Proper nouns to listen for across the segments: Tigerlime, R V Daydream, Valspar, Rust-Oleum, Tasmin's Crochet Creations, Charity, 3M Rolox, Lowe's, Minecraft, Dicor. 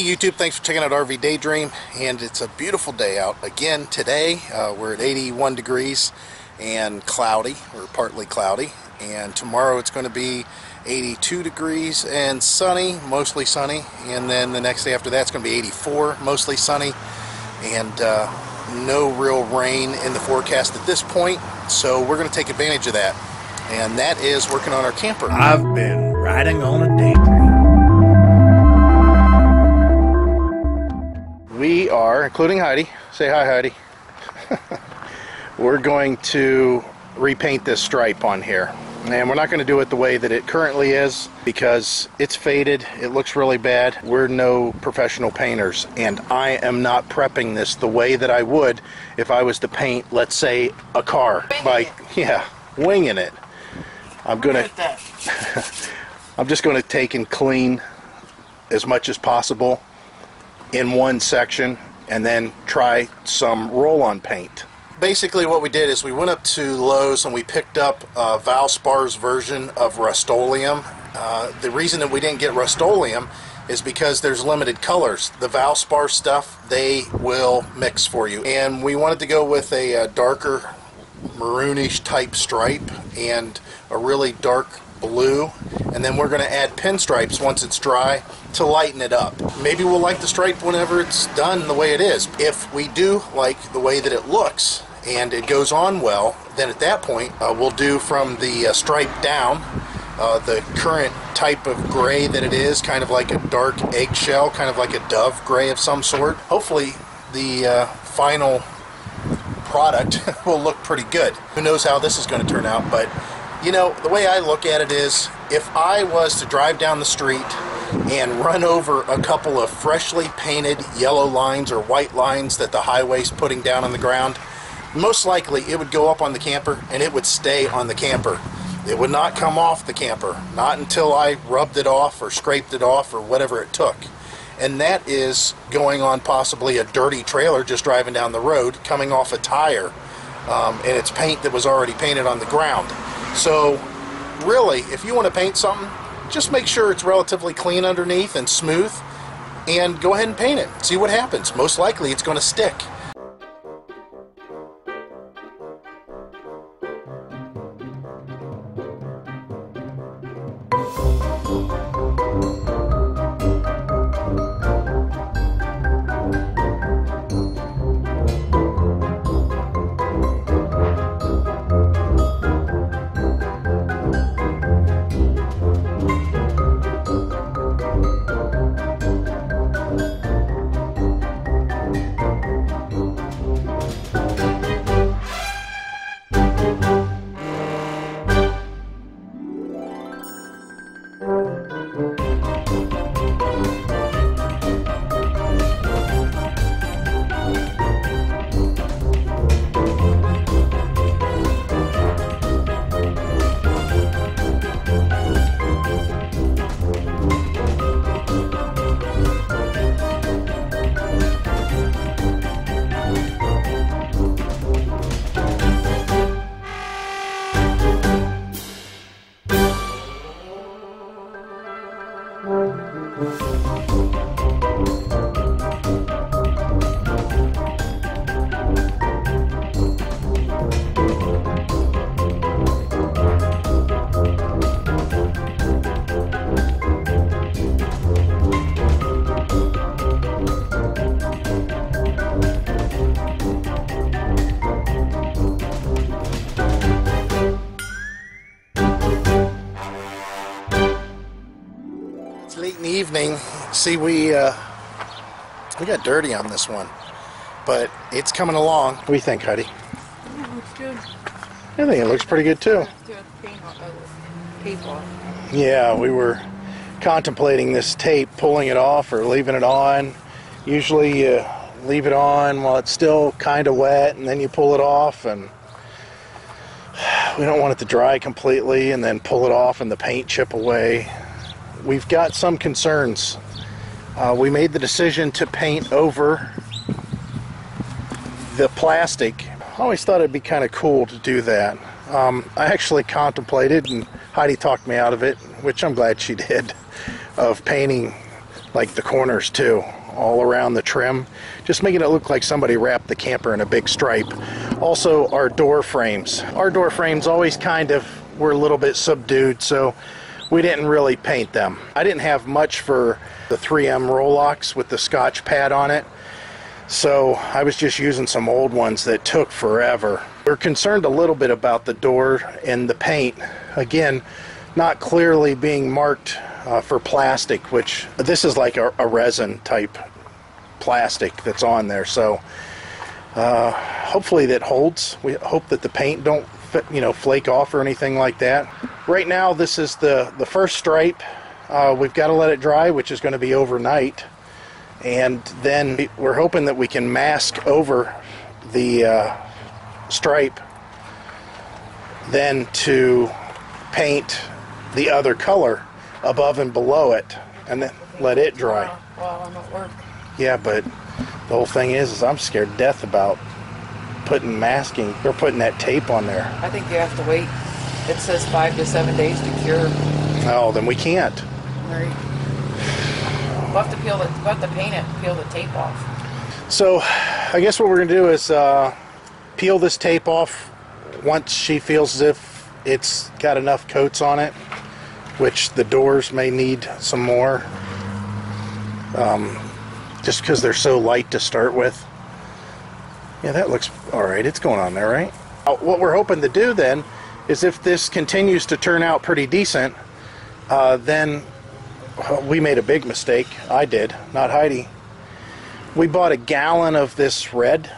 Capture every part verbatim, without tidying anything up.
Hey YouTube, thanks for checking out R V Daydream, and it's a beautiful day out again today. Uh, we're at eighty-one degrees and cloudy, or partly cloudy, and tomorrow it's going to be eighty-two degrees and sunny, mostly sunny, and then the next day after that it's going to be eighty-four, mostly sunny, and uh, no real rain in the forecast at this point, so we're going to take advantage of that, and that is working on our camper. I've been riding on a daydream. We are, including Heidi, say hi Heidi, we're going to repaint this stripe on here. And we're not going to do it the way that it currently is because it's faded, it looks really bad. We're no professional painters, and I am not prepping this the way that I would if I was to paint, let's say, a car. Winging by, it. Yeah, winging it. I'm going to, I'm just going to take and clean as much as possible in one section and then try some roll-on paint. Basically what we did is we went up to Lowe's and we picked up uh, Valspar's version of Rust-Oleum. Uh, the reason that we didn't get Rust-Oleum is because there's limited colors. The Valspar stuff, they will mix for you. And we wanted to go with a, a darker maroonish type stripe and a really dark blue, and then we're going to add pinstripes once it's dry to lighten it up. Maybe we'll like the stripe whenever it's done the way it is. If we do like the way that it looks and it goes on well, then at that point uh, we'll do from the uh, stripe down uh, the current type of gray that it is, kind of like a dark eggshell, kind of like a dove gray of some sort. Hopefully the uh, final product will look pretty good. Who knows how this is going to turn out, but you know, the way I look at it is, if I was to drive down the street and run over a couple of freshly painted yellow lines or white lines that the highway's putting down on the ground, most likely it would go up on the camper and it would stay on the camper. It would not come off the camper, not until I rubbed it off or scraped it off or whatever it took. And that is going on possibly a dirty trailer just driving down the road, coming off a tire, um, and it's paint that was already painted on the ground. So really, if you want to paint something, just make sure it's relatively clean underneath and smooth, and go ahead and paint it. See what happens. Most likely it's going to stick. Evening. See, we uh, we got dirty on this one, but it's coming along. What do you think, Heidi? It looks good. I think it looks pretty good too. Yeah, we were contemplating this tape, pulling it off or leaving it on. Usually you leave it on while it's still kind of wet, and then you pull it off, and we don't want it to dry completely and then pull it off and the paint chip away. We've got some concerns. Uh, we made the decision to paint over the plastic. I always thought it'd be kind of cool to do that. Um, I actually contemplated, and Heidi talked me out of it, which I'm glad she did, of painting like the corners too, all around the trim, just making it look like somebody wrapped the camper in a big stripe. Also our door frames. Our door frames always kind of were a little bit subdued, so we didn't really paint them. I didn't have much for the three M Rolox with the Scotch pad on it, so I was just using some old ones that took forever. We're concerned a little bit about the door and the paint. Again, not clearly being marked uh, for plastic, which this is like a, a resin type plastic that's on there. So uh, hopefully that holds. We hope that the paint don't you know flake off or anything like that. Right now this is the the first stripe. Uh, we've got to let it dry, which is going to be overnight, and then we're hoping that we can mask over the uh, stripe then to paint the other color above and below it and then let it dry. While I'm at work. Yeah, but the whole thing is, is I'm scared to death about putting masking or putting that tape on there. I think you have to wait. It says five to seven days to cure. Oh, then we can't. Right. We'll have to peel the, we'll have to paint it and peel the tape off. So I guess what we're going to do is uh, peel this tape off once she feels as if it's got enough coats on it, which the doors may need some more, um, just because they're so light to start with. Yeah, that looks all right. It's going on there, right? What we're hoping to do then is if this continues to turn out pretty decent, uh, then we made a big mistake. I did, not Heidi. We bought a gallon of this red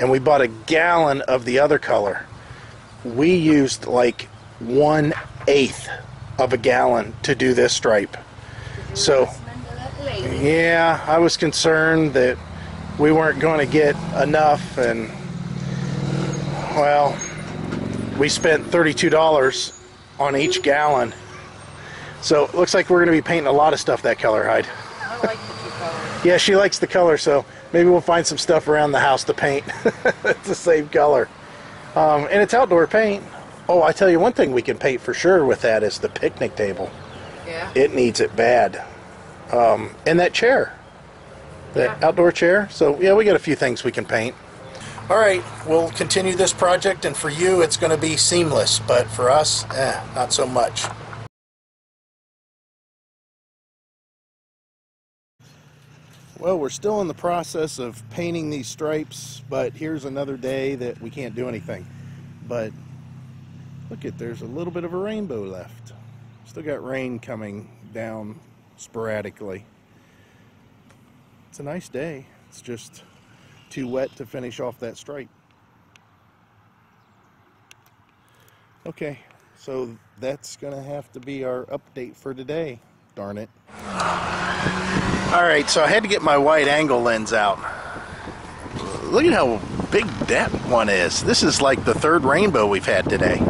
and we bought a gallon of the other color. We used like one eighth of a gallon to do this stripe. So, yeah, I was concerned that we weren't going to get enough, and well, we spent thirty-two dollars on each gallon. So it looks like we're going to be painting a lot of stuff that color, Hyde. I like the two colors. Yeah, she likes the color, so maybe we'll find some stuff around the house to paint. It's the same color. Um, and it's outdoor paint. Oh, I tell you one thing we can paint for sure with that is the picnic table. Yeah. It needs it bad. Um, and that chair. That outdoor chair. So yeah, we got a few things we can paint. All right, we'll continue this project, and for you it's going to be seamless, but for us, eh, not so much. Well, we're still in the process of painting these stripes, but here's another day that we can't do anything. But look at, there's a little bit of a rainbow left. Still got rain coming down sporadically. It's a nice day. It's just too wet to finish off that stripe. Okay, so that's gonna have to be our update for today. Darn it. Alright, so I had to get my wide angle lens out. Look at how big that one is. This is like the third rainbow we've had today.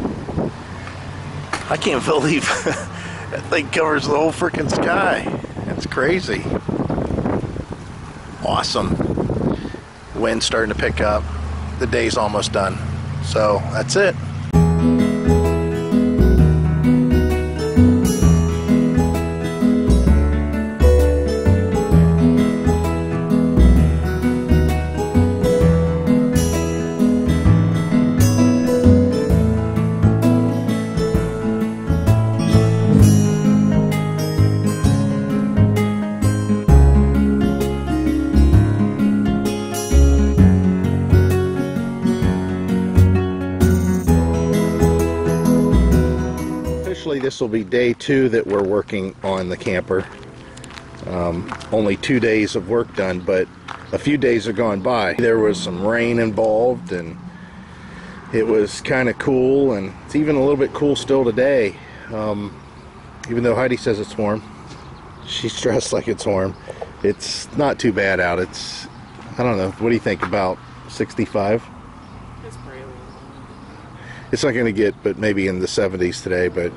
I can't believe that thing covers the whole freaking sky. That's crazy. Awesome. Wind's starting to pick up. The day's almost done. So that's it. This will be day two that we're working on the camper. Um, only two days of work done, but a few days have gone by. There was some rain involved, and it was kind of cool, and it's even a little bit cool still today. Um, even though Heidi says it's warm, she's dressed like it's warm. It's not too bad out. It's, I don't know, what do you think, about sixty-five? It's pretty warm. It's not going to get, but maybe in the seventies today, but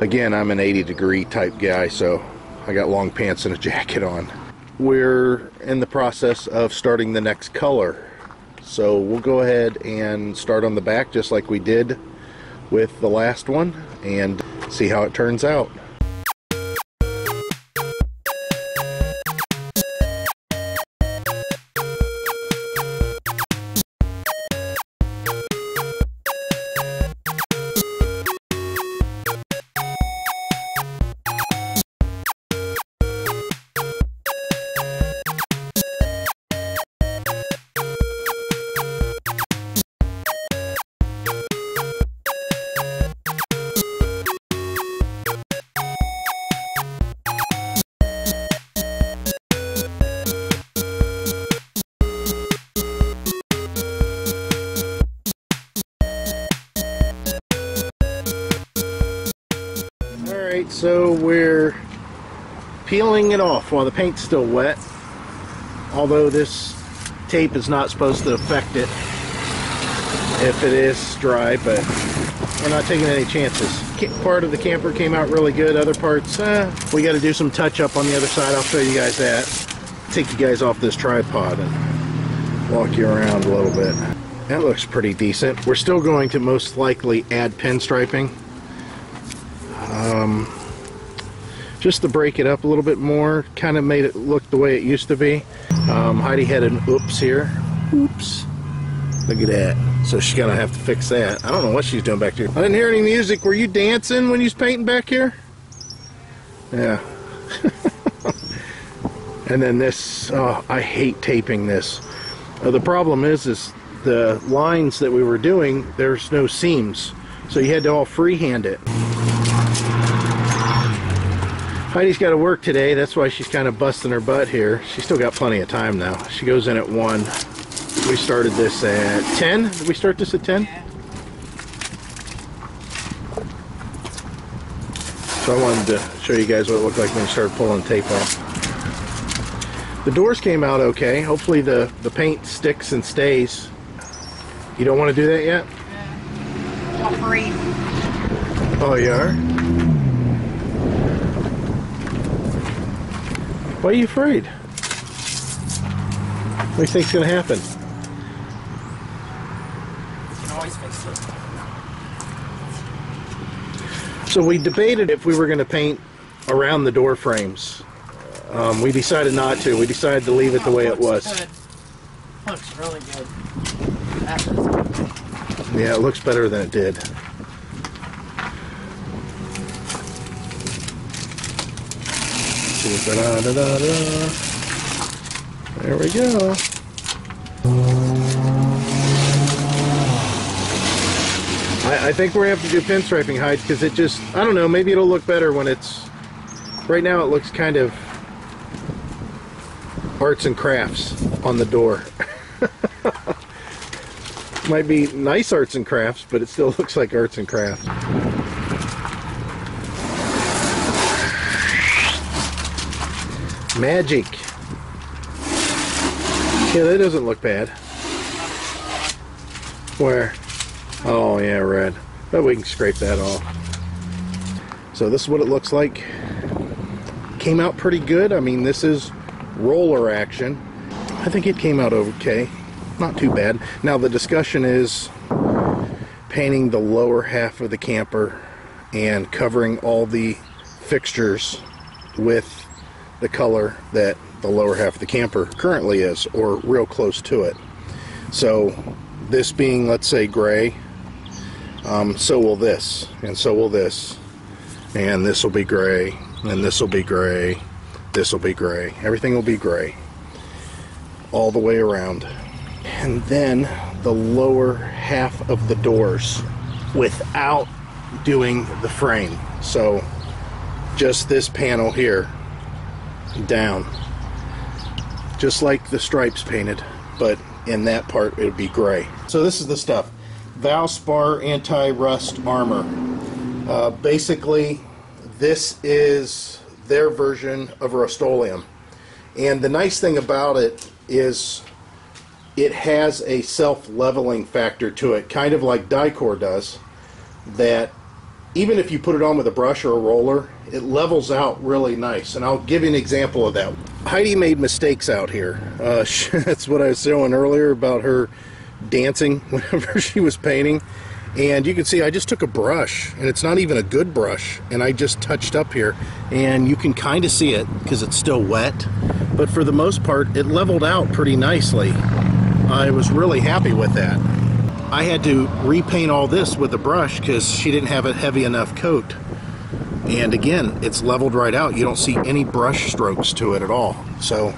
again, I'm an eighty degree type guy, so I got long pants and a jacket on. We're in the process of starting the next color. So we'll go ahead and start on the back just like we did with the last one and see how it turns out. So we're peeling it off while the paint's still wet, although this tape is not supposed to affect it if it is dry, but we're not taking any chances. Part of the camper came out really good, other parts, eh, we got to do some touch up on the other side. I'll show you guys that. Take you guys off this tripod and walk you around a little bit. That looks pretty decent. We're still going to most likely add pinstriping. Um, just to break it up a little bit more, kind of made it look the way it used to be. Um, Heidi had an oops here. Oops. Look at that. So she's gonna have to fix that. I don't know what she's doing back there. I didn't hear any music. Were you dancing when you was painting back here? Yeah. And then this, oh, I hate taping this. Uh, the problem is, is the lines that we were doing, there's no seams. So you had to all freehand it. Heidi's got to work today. That's why she's kind of busting her butt here. She's still got plenty of time now. She goes in at one. We started this at ten. Did we start this at ten? Yeah. So I wanted to show you guys what it looked like when we started pulling tape off. The doors came out okay. Hopefully the, the paint sticks and stays. You don't want to do that yet? Yeah. I'll breathe. Oh, you are? Why are you afraid? What do you think's going to happen? You can always fix it. So we debated if we were going to paint around the door frames. Um, we decided not to. We decided to leave it the way it was. It looks really good. Yeah, it looks better than it did. There we go. I, I think we're going to have to do pinstriping, Hyde, because it just, I don't know, maybe it'll look better when it's, right now it looks kind of arts and crafts on the door. Might be nice arts and crafts, but it still looks like arts and crafts. Magic. Yeah, that doesn't look bad. Where? Oh, yeah, red. But we can scrape that off. So this is what it looks like. Came out pretty good. I mean, this is roller action. I think it came out okay. Not too bad. Now the discussion is painting the lower half of the camper and covering all the fixtures with the color that the lower half of the camper currently is, or real close to it. So this being, let's say, gray, um, so will this, and so will this, and this will be gray, and this will be gray, this will be gray, everything will be gray all the way around. And then the lower half of the doors without doing the frame. So just this panel here down, just like the stripes painted, but in that part it would be gray. So this is the stuff. Valspar anti-rust armor. Uh, basically this is their version of Rust-Oleum, and the nice thing about it is it has a self-leveling factor to it, kind of like Dicor does, that even if you put it on with a brush or a roller, it levels out really nice. And I'll give you an example of that. Heidi made mistakes out here. Uh, she, that's what I was showing earlier about her dancing whenever she was painting. And you can see I just took a brush, and it's not even a good brush, and I just touched up here. And you can kind of see it because it's still wet. But for the most part, it leveled out pretty nicely. I was really happy with that. I had to repaint all this with a brush because she didn't have a heavy enough coat. And again, it's leveled right out. You don't see any brush strokes to it at all. So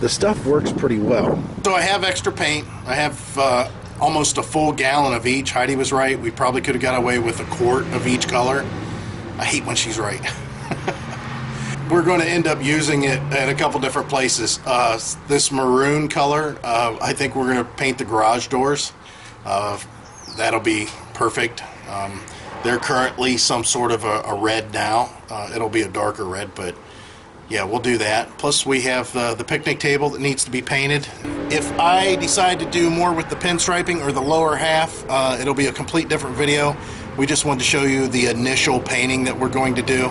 the stuff works pretty well. So I have extra paint. I have uh, almost a full gallon of each. Heidi was right. We probably could have got away with a quart of each color. I hate when she's right. We're going to end up using it at a couple different places. Uh, this maroon color, uh, I think we're going to paint the garage doors. Uh, that'll be perfect. Um, They're currently some sort of a, a red now. Uh, it'll be a darker red, but yeah, we'll do that. Plus we have uh, the picnic table that needs to be painted. If I decide to do more with the pinstriping or the lower half, uh, it'll be a complete different video. We just wanted to show you the initial painting that we're going to do.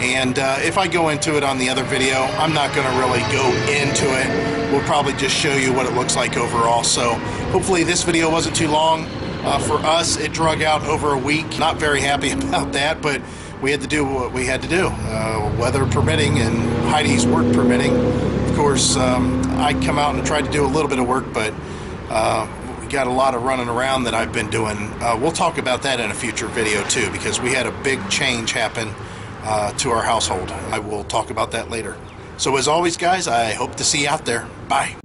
And uh, if I go into it on the other video, I'm not going to really go into it. We'll probably just show you what it looks like overall. So hopefully this video wasn't too long. Uh, for us, it drug out over a week. Not very happy about that, but we had to do what we had to do, uh, weather permitting and Heidi's work permitting. Of course, um, I come out and tried to do a little bit of work, but uh, we got a lot of running around that I've been doing. Uh, we'll talk about that in a future video too, because we had a big change happen Uh, to our household. I will talk about that later. So as always, guys, I hope to see you out there. Bye.